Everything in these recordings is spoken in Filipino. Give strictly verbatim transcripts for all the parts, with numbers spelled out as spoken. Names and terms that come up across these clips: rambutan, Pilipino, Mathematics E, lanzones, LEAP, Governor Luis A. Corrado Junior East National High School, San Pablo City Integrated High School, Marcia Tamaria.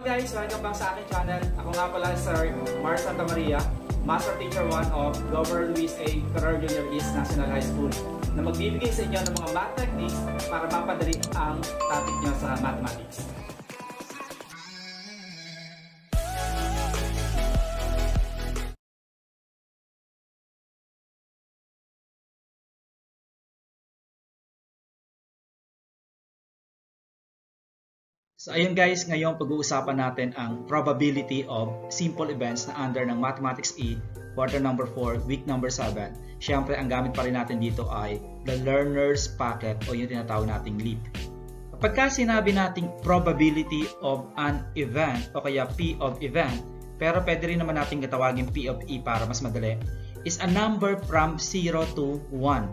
Guys, welcome back sa aking channel. Ako nga pala Sir Marcia Tamaria, Master Teacher one of Governor Luis A. Corrado Junior East National High School na magbibigay sa inyo ng mga math techniques para mapadali ang topic nyo sa mathematics. So ayun guys, ngayon pag-uusapan natin ang probability of simple events na under ng Mathematics E, quarter number four, week number seven. Siyempre, ang gamit pa rin natin dito ay the learner's packet o yung tinatawag nating LEAP. Pagka sinabi nating probability of an event o kaya P of event, pero pwede rin naman natin katawagin P of E para mas madali, is a number from zero to one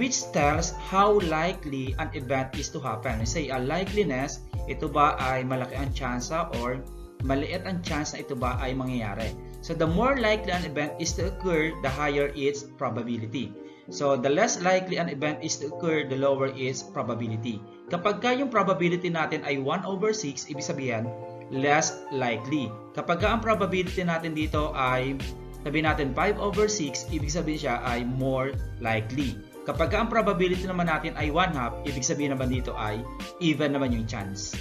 which tells how likely an event is to happen. Say, a likeliness, ito ba ay malaki ang tsansa or maliit ang chance na ito ba ay mangyayari. So the more likely an event is to occur, the higher its probability. So the less likely an event is to occur, the lower its probability. Kapag ka yung probability natin ay one over six, ibig sabihin less likely. Kapag ka ang probability natin dito ay sabihin natin five over six, ibig sabihin siya ay more likely. Kapag ang probability naman natin ay one half, ibig sabihin naman dito ay even naman yung chance.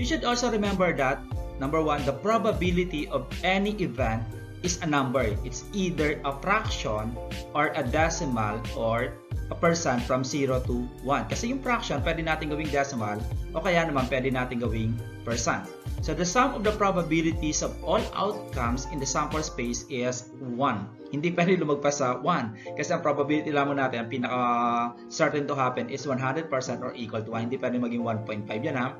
You should also remember that, number one, the probability of any event is a number. It's either a fraction or a decimal or a percent from zero to one. Kasi yung fraction, pwede natin gawing decimal o kaya naman pwede natin gawing percent. So the sum of the probabilities of all outcomes in the sample space is one. Hindi pwede lumagpas sa one kasi ang probability lamang natin, ang pinaka certain to happen is one hundred percent or equal to one. Hindi pwede maging one point five yan ha.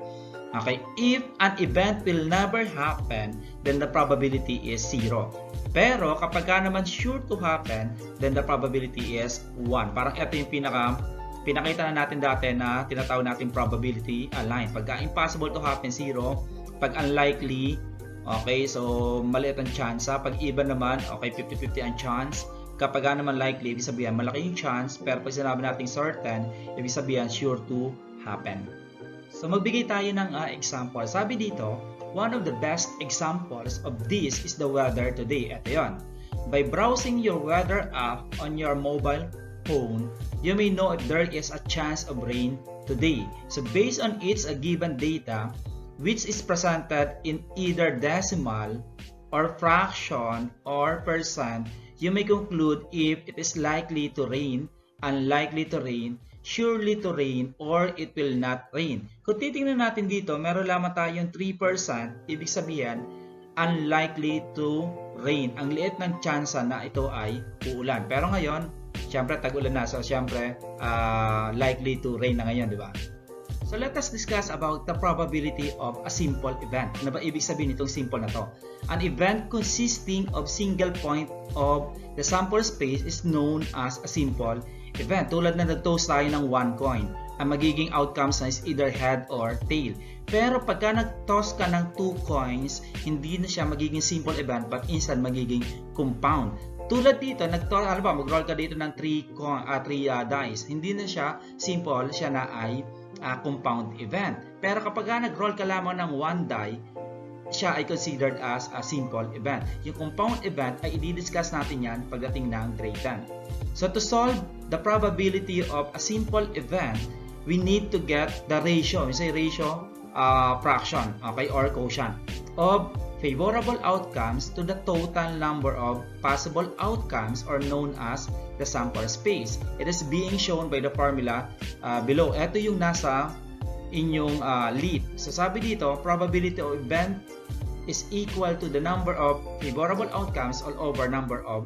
Okay, if an event will never happen, then the probability is zero. Pero kapag ka naman sure to happen, then the probability is one. Parang ito yung pinaka pinakita na natin dati na tinatawag natin probability align. Pagka impossible to happen, zero. Pag unlikely, okay, so maliit ang chance. Pag even naman, okay, fifty fifty ang chance. Kapag naman likely, ibig sabihin malaki yung chance. Pero pag sinabi natin certain, ibig sabihin sure to happen. So magbigay tayo ng uh, example. Sabi dito, one of the best examples of this is the weather today. Ito yun. By browsing your weather app on your mobile phone, you may know if there is a chance of rain today. So based on its a given data, which is presented in either decimal or fraction or percent, you may conclude if it is likely to rain, unlikely to rain, surely to rain, or it will not rain. Kung titingnan natin dito, meron lamang tayong three percent, ibig sabihin, unlikely to rain. Ang liit ng tsansa na ito ay uulan. Pero ngayon, siyempre tag-ulan na, so siyempre uh, likely to rain na ngayon, di ba? So let us discuss about the probability of a simple event. Ano ba ibig sabihin itong simple na to? An event consisting of single point of the sample space is known as a simple event. Tulad na nag-toss tayo ng one coin. Ang magiging outcomes na is either head or tail. Pero pagka nag-toss ka ng two coins, hindi na siya magiging simple event but instead magiging compound. Tulad dito, nag-toss, alam ba, mag-roll ka dito ng three uh, uh, dice. Hindi na siya simple, siya na ay Uh, compound event. Pero kapag uh, nag-roll ka lamang ng one die, siya ay considered as a simple event. Yung compound event ay i-discuss natin yan pagdating ng grade ten. So to solve the probability of a simple event, we need to get the ratio, we say ratio, uh, fraction, okay, or quotient of favorable outcomes to the total number of possible outcomes or known as the sample space. It is being shown by the formula uh, below. Ito yung nasa inyong uh, lead. So sabi dito, probability of event is equal to the number of favorable outcomes all over number of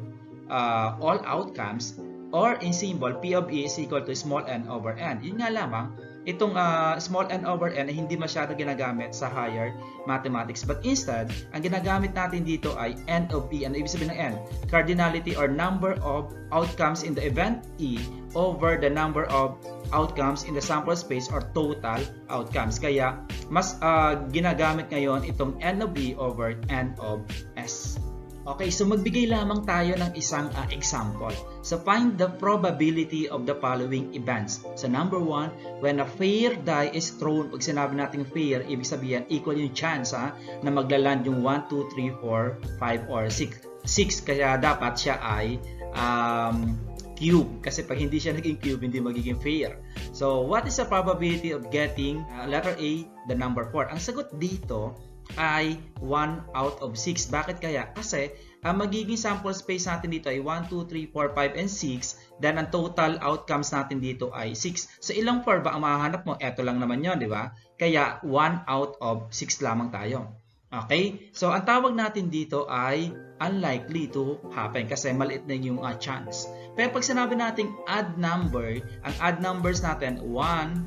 uh, all outcomes, or in symbol, P of E is equal to small n over n. Yun nga lamang, itong uh, small n over n ay hindi masyado ginagamit sa higher mathematics. But instead, ang ginagamit natin dito ay n of E. Ano ibig sabihin ng n? Cardinality or number of outcomes in the event E over the number of outcomes in the sample space or total outcomes. Kaya, mas uh, ginagamit ngayon itong n of E over n of S. Okay, so magbigay lamang tayo ng isang uh, example. So find the probability of the following events. So number one, when a fair die is thrown, pag sinabi natin fair, ibig sabihin equal yung chance ha, na maglaland yung one, two, three, four, five, or six. Kaya dapat siya ay um, cube. Kasi pag hindi siya naging cube, hindi magiging fair. So what is the probability of getting uh, letter A, the number four? Ang sagot dito ay one out of six. Bakit kaya? Kasi ang magiging sample space natin dito ay one, two, three, four, five, and six. Then ang total outcomes natin dito ay six. So ilang four ba ang mahanap mo? Ito lang naman yun, di ba? Kaya one out of six lamang tayo. Okay? So ang tawag natin dito ay unlikely to happen kasi maliit na yung uh, chance. Pero pag sinabi natin odd number, ang odd numbers natin one,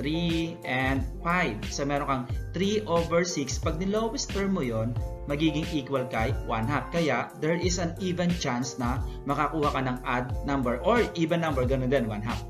three, and five. So meron kang three over six. Pag nilowest term mo yon, magiging equal kay one half. Kaya there is an even chance na makakuha ka ng odd number or even number, ganun din, one half.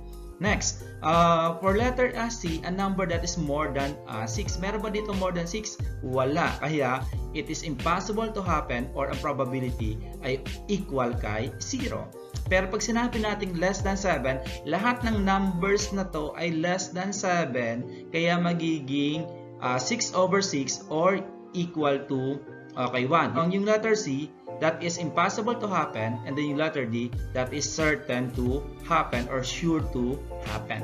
Next, uh, for letter uh, C, a number that is more than uh, six. Meron ba dito more than six? Wala. Kaya it is impossible to happen or ang probability ay equal kay zero. Pero pag sinabi natin less than seven, lahat ng numbers na to ay less than seven, kaya magiging uh, six over six or equal to okay, one. Ang yung letter C, that is impossible to happen, and then yung letter D, that is certain to happen or sure to happen.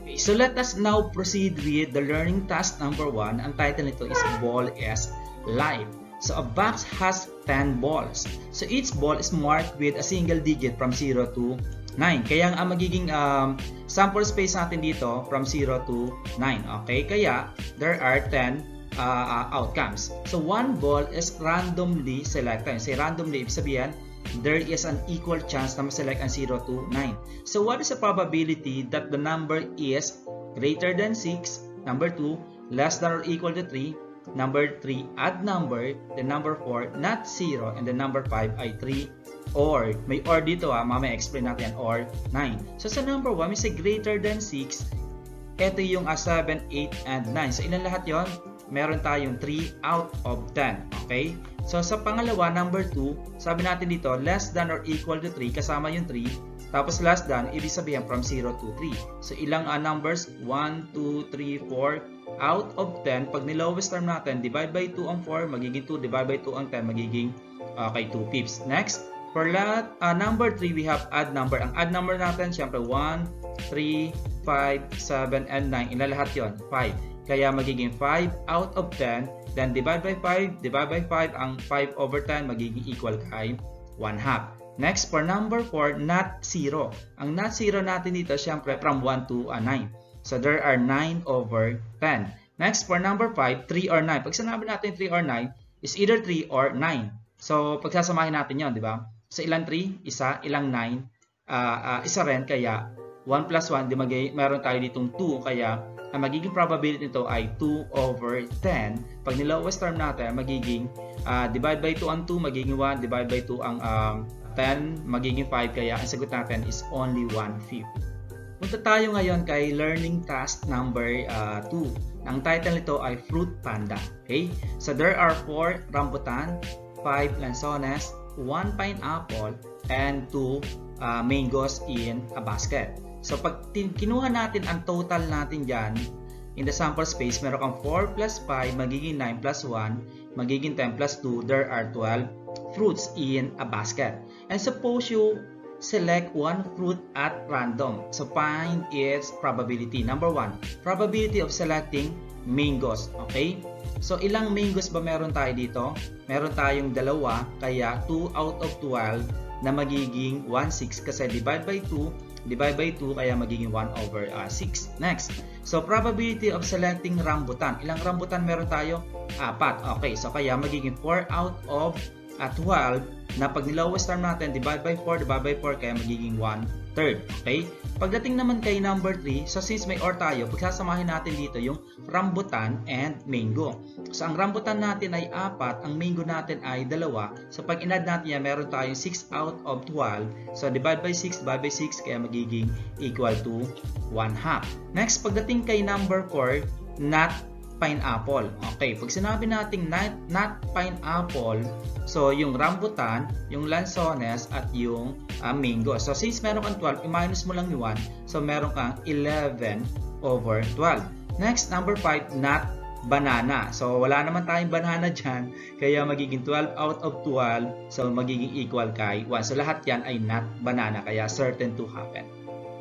Okay, so let us now proceed with the learning task number one. Ang title nito is Ball is Life. So a box has ten balls. So each ball is marked with a single digit from zero to nine. Kaya ang magiging um, sample space natin dito from zero to nine. Okay? Kaya there are ten uh, outcomes. So one ball is randomly selected. Say randomly, ibig sabihin, there is an equal chance na ma-select ang zero to nine. So what is the probability that the number is greater than six, number two, less than or equal to three, number three, odd number, the number four, not zero, and the number five ay three or. May or dito ha, mamaya explain natin yan, or nine. So sa number one, may say greater than six, ito yung uh, seven, eight, and nine. So ilan lahat yon? Meron tayong three out of ten. Okay? So sa pangalawa, number two, sabi natin dito, less than or equal to three, kasama yung three, tapos less than, ibig sabihin from zero to three. So ilang uh, numbers? one, two, three, four, out of ten, pag nilowest term natin, divide by two ang four, magiging two, divide by two ang ten, magiging okay, two fifths. Next, for lot, uh, number three, we have odd number. Ang odd number natin, syempre one, three, five, seven, and nine. Ilan lahat yun? five. Kaya magiging five out of ten, then divide by five, divide by five, ang five over ten, magiging equal kay one half. Next, for number four, not zero. Ang not zero natin dito, syempre from one to nine. So there are nine over ten. Next, for number five, three or nine. Pag sinabi natin three or nine, is either three or nine. So pagsasamahin natin yon, di ba? So ilang three? Isa. Ilang nine? Uh, uh, isa rin. Kaya one plus one, di magay, meron tayo ditong two. Kaya ang magiging probability nito ay two over ten. Pag nilowest term natin, magiging uh, divide by two ang two, magiging one. Divide by two ang um, ten, magiging five. Kaya ang sagot natin is only one fifth. Punta tayo ngayon kay learning task number two. Uh, Ang title nito ay Fruit Panda. Okay? So there are four rambutan, five lanzones, one pineapple, and two uh, mangoes in a basket. So pag kinuha natin ang total natin dyan, in the sample space, meron kang four plus five, magiging nine plus one, magiging ten plus two, there are twelve fruits in a basket. And suppose you select one fruit at random. So find its probability. Number one, probability of selecting mangoes. Okay? So ilang mangoes ba meron tayo dito? Meron tayong dalawa, kaya two out of twelve na magiging one sixth. Kasi divide by two, divide by two, kaya magiging one over six. Next, so probability of selecting rambutan. Ilang rambutan meron tayo? Apat. Okay, so kaya magiging four out of twelve. Na pag nilowest term natin, divide by four, divide by four, kaya magiging one third. Okay? Pagdating naman kay number three, so since may or tayo, pagsasamahin natin dito yung rambutan and mango. So ang rambutan natin ay apat, ang mango natin ay dalawa. So pag in-add natin yan, meron tayong six out of twelve. So divide by six, divide by six, kaya magiging equal to one half. Next, pagdating kay number four, not pineapple. Okay, pag sinabi nating nut, nut pineapple, so yung rambutan, yung lanzones, at yung uh, mango. So since meron kang twelve, i-minus mo lang yung one, so meron kang eleven over twelve. Next, number five, nut banana. So wala naman tayong banana dyan, kaya magiging twelve out of twelve, so magiging equal kay one. So lahat yan ay nut banana, kaya certain to happen.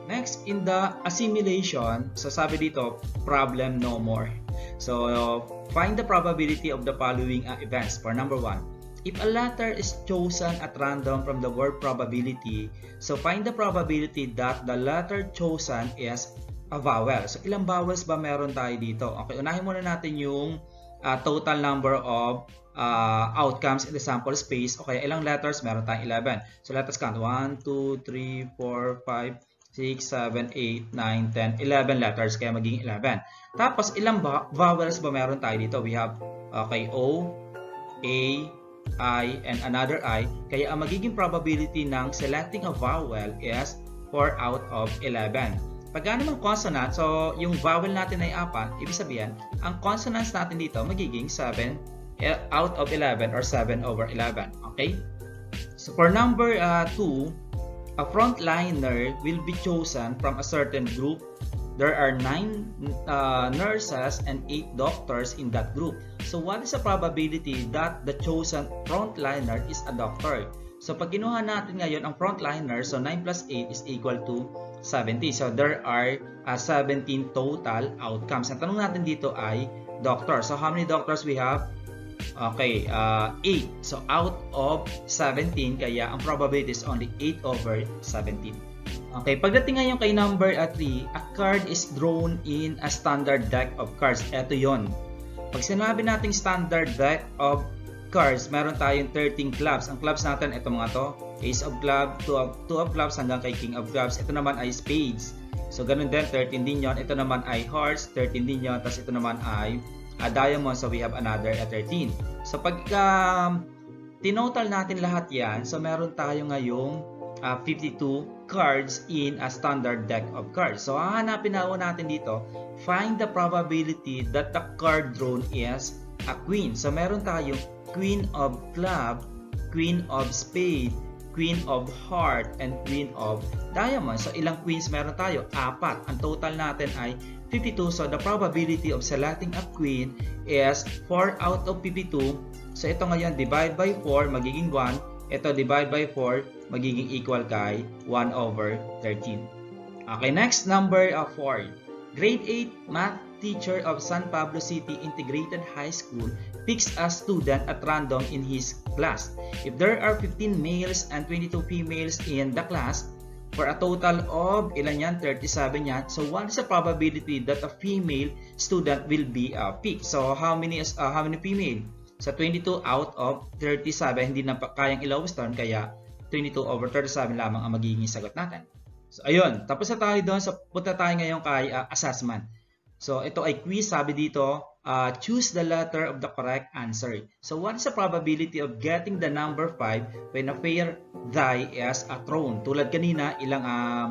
Next, in the assimilation, so sabi dito, problem no more. So, find the probability of the following uh, events. For number one, if a letter is chosen at random from the word probability, so find the probability that the letter chosen is a vowel. So, ilang vowels ba meron tayo dito? Okay, unahin muna natin yung uh, total number of Uh, outcomes in the sample space. Okay, ilang letters? Meron tayong eleven. So, let us count. one, two, three, four, five, six, seven, eight, nine, ten, eleven letters. Kaya magiging eleven. Tapos, ilang vowels ba meron tayo dito? We have, okay, O, A, I, and another I. Kaya, ang magiging probability ng selecting a vowel is four out of eleven. Pagka naman consonant, so yung vowel natin ay apat, ibig sabihin, ang consonants natin dito magiging seven out of eleven or seven over eleven. Okay? So for number two, uh, a frontliner will be chosen from a certain group. There are nine uh, nurses and eight doctors in that group. So what is the probability that the chosen frontliner is a doctor? So pag kinuha natin ngayon ang frontliner, so nine plus eight is equal to seventy. So there are uh, seventeen total outcomes. Ang tanong natin dito ay doctor. So how many doctors we have? Okay, uh, eight. So, out of seventeen, kaya ang probability is only eight over seventeen. Okay, pagdating ngayon kay number three, a card is drawn in a standard deck of cards. Ito yon. Pag sinabi nating standard deck of cards, meron tayong thirteen clubs. Ang clubs natin, ito mga to, Ace of Clubs, two of, two of Clubs, hanggang kay King of Clubs. Ito naman ay Spades. So, ganun din, thirteen din yon. Ito naman ay Hearts, thirteen din yon. Tapos ito naman ay a diamond, so we have another at thirteen. So pagka um, tinotal natin lahat yan, so meron tayo ngayong uh, fifty-two cards in a standard deck of cards. So hahanapin na natin dito, find the probability that the card drawn is a queen. So meron tayong queen of club, queen of spade, queen of heart, and queen of diamond. So ilang queens meron tayo? Apat. Ang total natin ay fifty-two. So the probability of selecting a queen is four out of fifty-two. So ito ngayon, divide by four, magiging one. Ito, divide by four, magiging equal kay one over thirteen. Okay, next, number four. Grade eight math teacher of San Pablo City Integrated High School picks a student at random in his class. If there are fifteen males and twenty-two females in the class, for a total of, ilan yan? thirty-seven yan. So, what is the probability that a female student will be uh, picked? So, how many is uh, how many female? So, twenty-two out of thirty-seven. Hindi na kayang ilawis doon, kaya twenty-two over thirty-seven lamang ang magiging sagot natin. So, ayun. Tapos na tayo doon. So, punta tayo ngayon kay uh, assessment. So, ito ay quiz. Sabi dito, uh, choose the letter of the correct answer. So, what is the probability of getting the number five when a fair die as a throne? Tulad kanina, ilang um,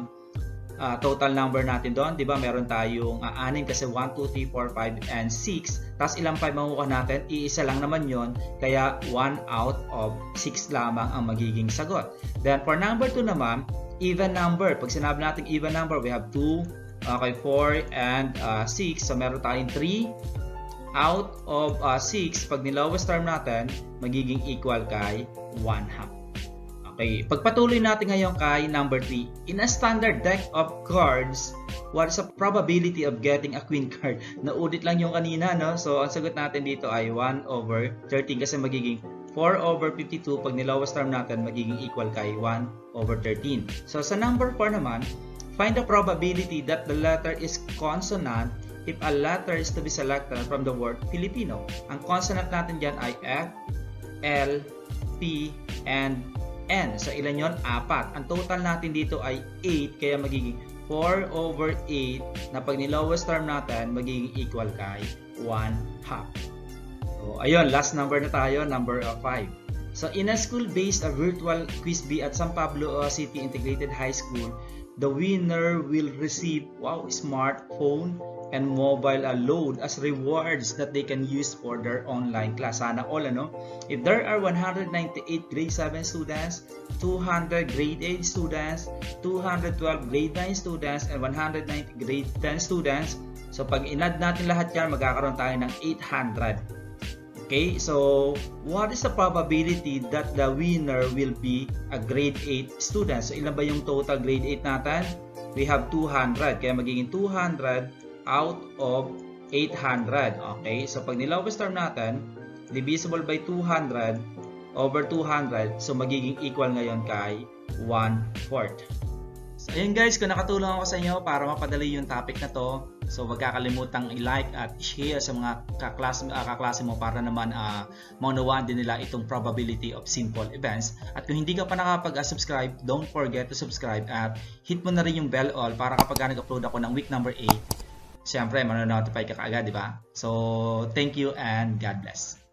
uh, total number natin doon, di ba? Meron tayong uh, six kasi one, two, three, four, five, and six. Tapos ilang five makukuha natin? Iisa lang naman yon, kaya one out of six lamang ang magiging sagot. Then for number two naman, even number. Pag sinabi natin even number, we have two, okay, four, and uh, six. So meron tayong three out of six. Uh, pag nilowest term natin, magiging equal kay one half. Okay, pagpatuloy natin ngayon kay number three. In a standard deck of cards, what is the probability of getting a queen card? Naulit lang yung kanina, no? So, ang sagot natin dito ay one over thirteen kasi magiging four over fifty-two. Pag nilowest term natin, magiging equal kay one over thirteen. So, sa number four naman, find the probability that the letter is consonant if a letter is to be selected from the word Pilipino. Ang consonant natin dyan ay F, L, P, and N. So, ilan yon? Apat. Ang total natin dito ay eight, kaya magiging four over eight na pag nilowest term natin, magiging equal kay one half. So, ayun, last number na tayo, number five. So, in a school-based a virtual quiz bee at San Pablo City Integrated High School, The winner will receive wow smartphone and mobile load as rewards that they can use for their online class. Sana all, ano? If there are one hundred ninety-eight grade seven students, two hundred grade eight students, two hundred twelve grade nine students, and one hundred ninety grade ten students, so pag inad natin lahat yan, magkakaroon tayo ng eight hundred. Okay, so what is the probability that the winner will be a grade eight student? So ilan ba yung total grade eight natin? We have two hundred, kaya magiging two hundred out of eight hundred. Okay, so pag nilowest term natin, divisible by two hundred over two hundred, so magiging equal ngayon kay one fourth. So ayun guys, kung nakatulong ako sa inyo para mapadali yung topic na to, so wag kakalimutang i-like at share sa mga kaklase, uh, kaklase mo para naman uh, maunawaan din nila itong probability of simple events. At kung hindi ka pa nakapag-subscribe, don't forget to subscribe at hit mo na rin yung bell all para kapag nag-upload ako ng week number eight, siyempre, manonotify ka kaagad, di ba? So, thank you and God bless.